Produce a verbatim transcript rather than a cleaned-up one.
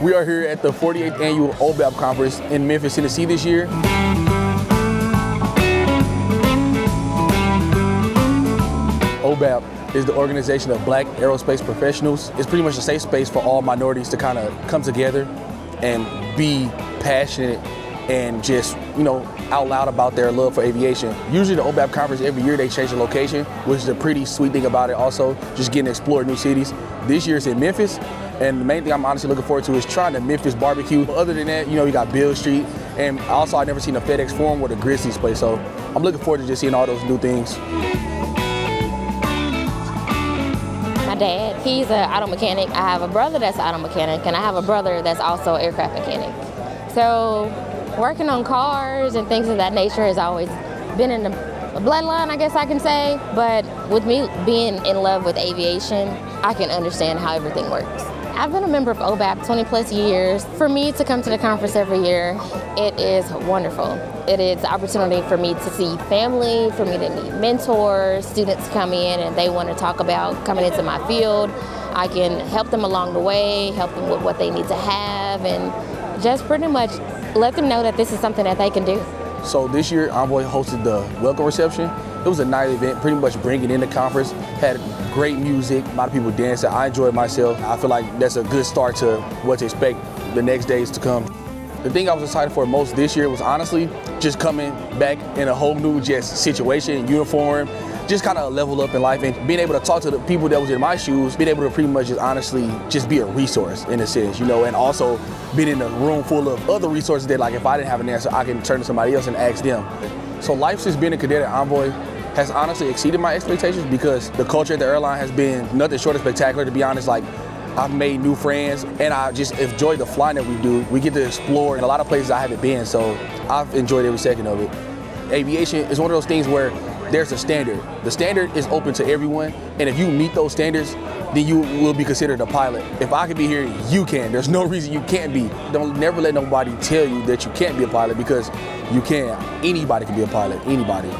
We are here at the forty-eighth Annual O B A P Conference in Memphis, Tennessee this year. O B A P is the organization of black aerospace professionals. It's pretty much a safe space for all minorities to kind of come together and be passionate and just, you know, out loud about their love for aviation. Usually the O B A P conference every year they change the location, which is a pretty sweet thing about it also, just getting to explore new cities. This year it's in Memphis, and the main thing I'm honestly looking forward to is trying the Memphis barbecue. Other than that, you know, you got Bill Street, and also I've never seen a FedEx Forum where the Grizzlies play, so I'm looking forward to just seeing all those new things. My dad, he's an auto mechanic. I have a brother that's an auto mechanic, and I have a brother that's also an aircraft mechanic. So working on cars and things of that nature has always been in the bloodline, I guess I can say. But with me being in love with aviation, I can understand how everything works. I've been a member of O B A P twenty plus years. For me to come to the conference every year, it is wonderful. It is an opportunity for me to see family, for me to meet mentors. Students come in and they want to talk about coming into my field. I can help them along the way, help them with what they need to have, and just pretty much let them know that this is something that they can do. So this year, Envoy hosted the welcome reception. It was a night event, pretty much bringing in the conference. Had great music, a lot of people dancing. I enjoyed myself. I feel like that's a good start to what to expect the next days to come. The thing I was excited for most this year was honestly just coming back in a whole new just situation, uniform, just kind of level up in life and being able to talk to the people that was in my shoes, being able to pretty much just honestly just be a resource in a sense, you know, and also being in a room full of other resources that, like, if I didn't have an answer, I can turn to somebody else and ask them. So life since being a cadet at Envoy has honestly exceeded my expectations because the culture at the airline has been nothing short of spectacular, to be honest. Like, I've made new friends and I just enjoy the flying that we do. We get to explore in a lot of places I haven't been, so I've enjoyed every second of it. Aviation is one of those things where there's a standard. The standard is open to everyone, and if you meet those standards, then you will be considered a pilot. If I can be here, you can. There's no reason you can't be. Don't never let nobody tell you that you can't be a pilot, because you can. Anybody can be a pilot, anybody.